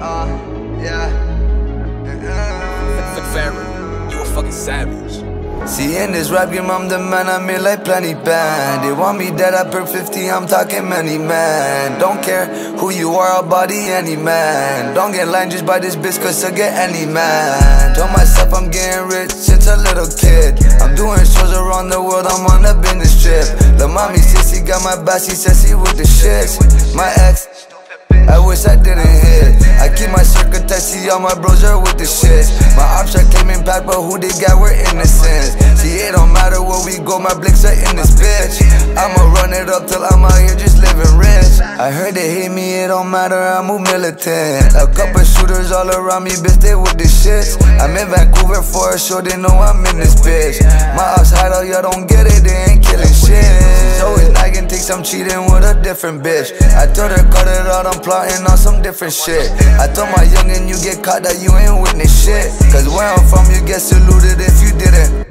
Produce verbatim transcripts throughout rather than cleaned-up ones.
Uh, yeah. Pharaoh, you a fucking savage. See, in this rap game, I'm the man, I made like plenty band. They want me dead, I burn fifty, I'm talking many man. Don't care who you are, I'll body any man. Don't get lined just by this bitch, cause I'll get any man. Told myself I'm getting rich since a little kid. I'm doing shows around the world, I'm on a business trip. The mommy says she got my back, she says she with the shits. My ex, I wish I didn't hit. I keep my circle tight, see all my bros are with the shits. My ops are claiming back, but who they got, we're innocents. See, it don't matter where we go, my blicks are in this bitch. I'ma run it up till I'm out here just living rich. I heard they hate me, it don't matter, I move militant. A couple shooters all around me, bitch, they with the shits. I'm in Vancouver for a show, they know I'm in this bitch. My ops hide out, y'all don't get it, they ain't killing shit. So it's I can take some cheating with a different bitch. I told her cut it out, I'm plotting on some different shit. I told my youngin' you get caught that you ain't witness shit. Cause where I'm from you get saluted if you didn't.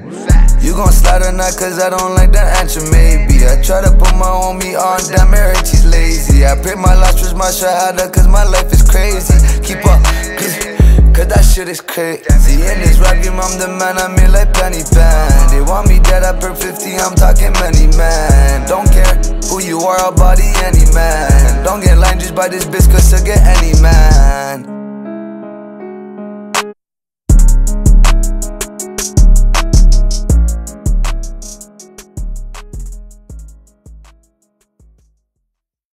You gon' slide or not, cause I don't like that answer maybe. I try to put my homie on, damn her and she's lazy. I pray my last was my shahada, cause my life is crazy. Keep up, cause that shit is crazy. In this rap game, I'm the man, I made like plenty band. They want me dead, I burn fifty, I'm talking many man. Don't care who you are, I'll body any man. Don't get lined just by this bitch, cause I'll get any man.